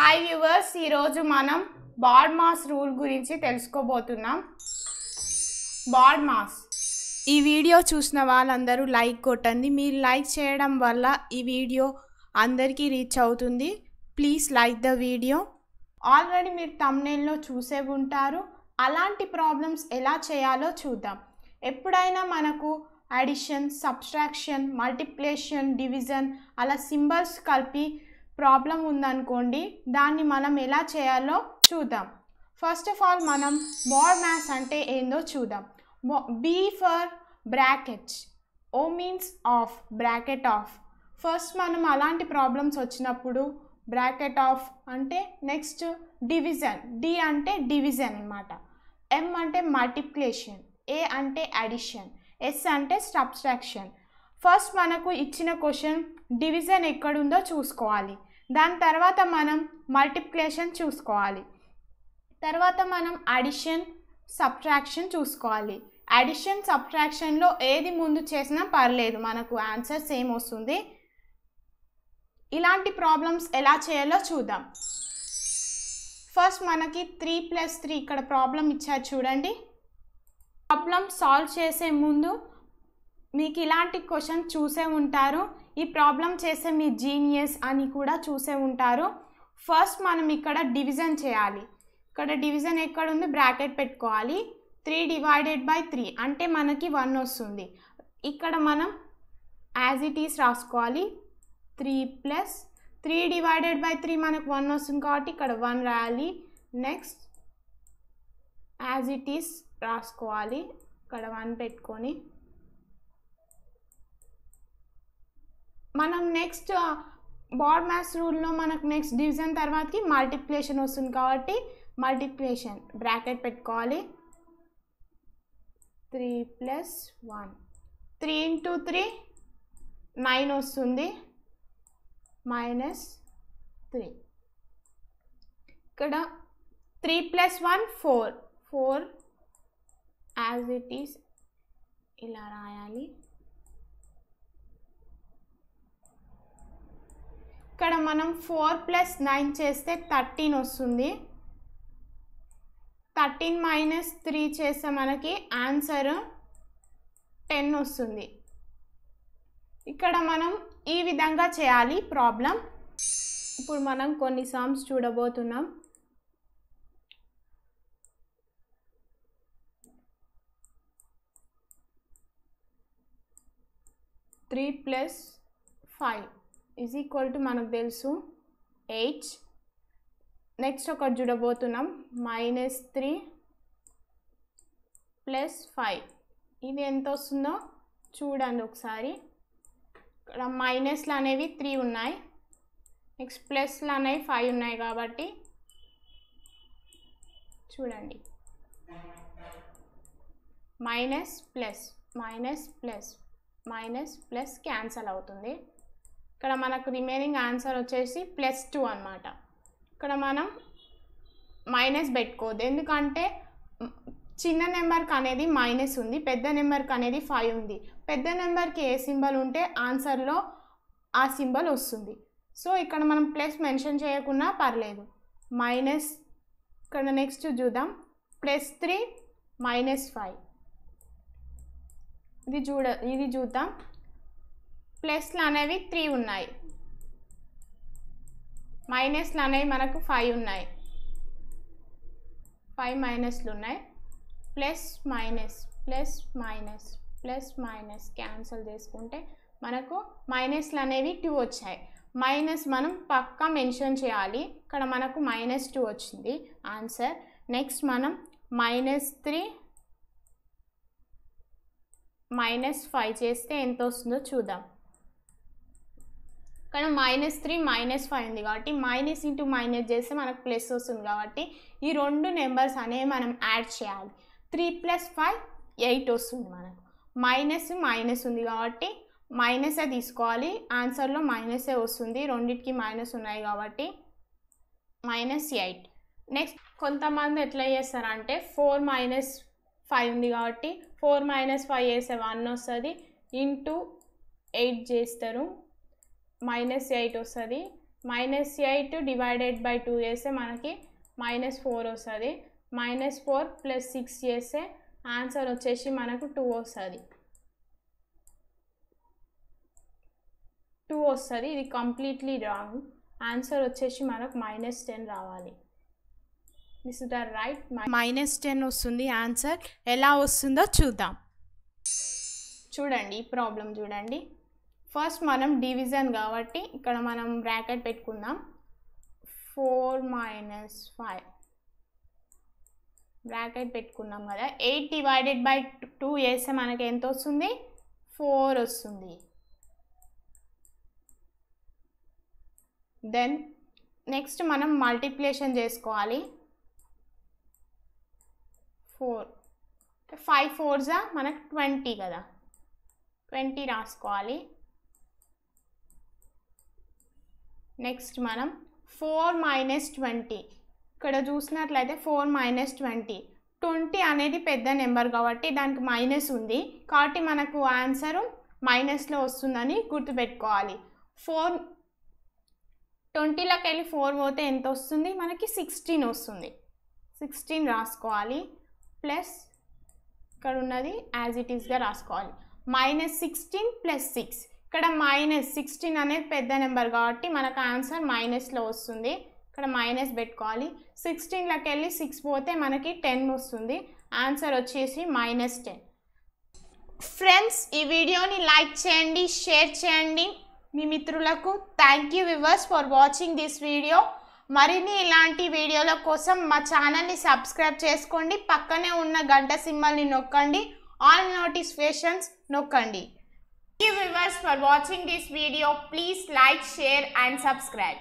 Hi viewers, ఈ రోజు మనం బాడ్మాస్ రూల్ గురించి తెలుసుకోబోతున్నాం. బాడ్మాస్ ఈ వీడియో చూసిన వాళ్ళందరూ లైక్ కొట్టండి. మీరు లైక్ చేయడం వల్ల ఈ వీడియో అందరికీ రీచ్ అవుతుంది. Please like the video. Already మీరు థంబ్నెయిల్లో చూసే ఉంటారు. అలాంటి ప్రాబ్లమ్స్ ఎలా చేయాలో చూద్దాం. ఎప్పుడైనా మనకు అడిషన్, సబ్ట్రాక్షన్, మల్టిప్లికేషన్, డివిజన్ అలా సింబల్స్ కలిపి ప్రాబ్లం ఉందనుకోండి, దాన్ని మనం ఎలా చేయాలో చూద్దాం. ఫస్ట్ ఆఫ్ ఆల్ మనం బాడ్మాస్ అంటే ఏందో చూద్దాం. B for brackets, O means of, bracket of. First మనం అలాంటి ప్రాబ్లమ్స్ వచ్చినప్పుడు బ్రాకెట్ ఆఫ్ అంటే, నెక్స్ట్ డివిజన్, D అంటే డివిజన్ అన్నమాట. M అంటే మల్టిప్లికేషన్, A అంటే అడిషన్, S అంటే సబ్ట్రాక్షన్. ఫస్ట్ మనకు ఇచ్చిన క్వశ్చన్ డివిజన్ ఎక్కడుందో చూసుకోవాలి. దాని తర్వాత మనం మల్టిప్లికేషన్ చూసుకోవాలి. తర్వాత మనం అడిషన్, సబ్ట్రాక్షన్ చూసుకోవాలి. అడిషన్, సబ్ట్రాక్షన్లో ఏది ముందు చేసినా పర్లేదు, మనకు ఆన్సర్ సేమ్ వస్తుంది. ఇలాంటి ప్రాబ్లమ్స్ ఎలా చేయాలో చూద్దాం. ఫస్ట్ మనకి 3+3 ఇక్కడ ప్రాబ్లం ఇచ్చారు చూడండి. ప్రాబ్లం సాల్వ్ చేసే ముందు మీకు ఇలాంటి క్వశ్చన్ చూసే ఉంటారు. ఈ ప్రాబ్లం చేసే మీ జీనియస్ అని కూడా చూసే ఉంటారు. ఫస్ట్ మనం ఇక్కడ డివిజన్ చేయాలి. ఇక్కడ డివిజన్ ఎక్కడుంది, బ్రాకెట్ పెట్టుకోవాలి. 3 డివైడెడ్ బై 3 అంటే మనకి 1 వస్తుంది. ఇక్కడ మనం యాజ్ ఇట్ ఈస్ రాసుకోవాలి. 3 + 3 డివైడెడ్ బై 3 మనకు 1 వస్తుంది కాబట్టి ఇక్కడ 1 రాయాలి. నెక్స్ట్ యాజ్ ఇట్ ఈస్ రాసుకోవాలి. ఇక్కడ 1 పెట్టుకొని మనం నెక్స్ట్ బాడ్మాస్ రూల్లో మనకు నెక్స్ట్ డివిజన్ తర్వాతకి మల్టిప్లికేషన్ వస్తుంది కాబట్టి మల్టిప్లికేషన్ బ్రాకెట్ పెట్టుకోవాలి. 3 + 1 3 × 3 9 వస్తుంది. -3 ఇక్కడ 3 + 1 4 4 యాజ్ ఇట్ ఈస్ ఇలా రాయాలి. ఇక్కడ మనం 4 + 9 చేస్తే 13 వస్తుంది. 13 - 3 చేస్తే మనకి ఆన్సర్ 10 వస్తుంది. ఇక్కడ మనం ఈ విధంగా చేయాలి ప్రాబ్లం. ఇప్పుడు మనం కొన్ని సమ్స్ చూడబోతున్నాం. - 3 + 5 ఈజ్ ఈక్వల్ టు మనకు తెలుసు 8. నెక్స్ట్ ఒకటి చూడబోతున్నాం. -3 + 5 ఇది ఎంత వస్తుందో చూడండి ఒకసారి. ఇక్కడ మైనస్లు అనేవి 3 ఉన్నాయి, నెక్స్ట్ ప్లస్లు అనేవి 5 ఉన్నాయి కాబట్టి చూడండి -+, -+, -+, క్యాన్సల్ అవుతుంది. ఇక్కడ మనకు రిమైనింగ్ ఆన్సర్ వచ్చేసి +2 అన్నమాట. ఇక్కడ మనం మైనస్ పెట్టుకోవద్దు, ఎందుకంటే చిన్న నెంబర్కి అనేది మైనస్ ఉంది, పెద్ద నెంబర్కి అనేది 5 ఉంది. పెద్ద నెంబర్కి ఏ సింబల్ ఉంటే ఆన్సర్లో ఆ సింబల్ వస్తుంది. సో ఇక్కడ మనం ప్లస్ మెన్షన్ చేయకుండా పర్లేదు. మైనస్ ఇక్కడ నెక్స్ట్ చూద్దాం. +3 - 5 ఇది చూద్దాం. ప్లస్లు అనేవి 3 ఉన్నాయి, మైనస్లు అనేవి మనకు 5 ఉన్నాయి. 5 మైనస్లు ఉన్నాయి. +, -, +, -, +, - క్యాన్సల్ చేసుకుంటే మనకు మైనస్లు అనేవి 2 వచ్చాయి. మైనస్ మనం పక్కా మెన్షన్ చేయాలి. ఇక్కడ మనకు -2 వచ్చింది ఆన్సర్. నెక్స్ట్ మనం -3 - 5 చేస్తే ఎంత వస్తుందో చూద్దాం. కానీ -3 - 5 ఉంది కాబట్టి -* - చేస్తే మనకు ప్లస్ వస్తుంది. కాబట్టి ఈ 2 నెంబర్స్ అనేవి మనం యాడ్ చేయాలి. 3 + 5 8 వస్తుంది మనకు. -, - ఉంది కాబట్టి మైనసే తీసుకోవాలి. ఆన్సర్లో మైనసే వస్తుంది, రెండింటికి మైనస్ ఉన్నాయి కాబట్టి -8. నెక్స్ట్ కొంతమంది ఎట్లా చేస్తారంటే 4 - 5 ఉంది కాబట్టి 4 - 5 చేస్తే 1 వస్తుంది. × 8 చేస్తారు, -8 వస్తుంది. -8 డివైడెడ్ బై 2 చేస్తే మనకి -4 వస్తుంది. -4 ప్లస్ 6 చేస్తే ఆన్సర్ వచ్చేసి మనకు 2 వస్తుంది. 2 వస్తుంది. ఇది కంప్లీట్లీ రాంగ్. ఆన్సర్ వచ్చేసి మనకు -10 రావాలి. This is the right. -10 వస్తుంది ఆన్సర్. ఎలా వస్తుందో చూద్దాం. చూడండి ప్రాబ్లం చూడండి. ఫస్ట్ మనం డివిజన్ కాబట్టి ఇక్కడ మనం బ్రాకెట్ పెట్టుకుందాం. 4 - 5 బ్రాకెట్ పెట్టుకున్నాం కదా. 8 డివైడెడ్ బై 2 చేస్తే మనకి ఎంత వస్తుంది? 4 వస్తుంది. దెన్ నెక్స్ట్ మనం మల్టిప్లికేషన్ చేసుకోవాలి. 4 5 4 మనకు 20 కదా. 20 రాసుకోవాలి. నెక్స్ట్ మనం 4 - 20 ఇక్కడ చూసినట్లయితే 4 - 20 అనేది పెద్ద నెంబర్ కాబట్టి దానికి మైనస్ ఉంది కాబట్టి మనకు ఆన్సరు మైనస్లో వస్తుందని గుర్తుపెట్టుకోవాలి. 4 20లోకి వెళ్ళి 4 పోతే ఎంత వస్తుంది? మనకి 16 వస్తుంది. 16 రాసుకోవాలి. ప్లస్ ఇక్కడ ఉన్నది యాజ్ ఇట్ ఈస్గా రాసుకోవాలి. -16 + 6 ఇక్కడ -16 అనేది పెద్ద నెంబర్ కాబట్టి మనకు ఆన్సర్ మైనస్లో వస్తుంది. ఇక్కడ మైనస్ పెట్టుకోవాలి. 16లోకి వెళ్ళి 6 పోతే మనకి 10 వస్తుంది. ఆన్సర్ వచ్చేసి -10. ఫ్రెండ్స్, ఈ వీడియోని లైక్ చేయండి, షేర్ చేయండి మీ మిత్రులకు. Thank you viewers for watching this video. మరిన్ని ఇలాంటి వీడియోల కోసం మా ఛానల్ని సబ్స్క్రైబ్ చేసుకోండి. పక్కనే ఉన్న గంట సింబల్ని నొక్కండి. ఆల్ నోటిఫికేషన్స్ నొక్కండి. Thank you viewers for watching this video. Please like, share and subscribe.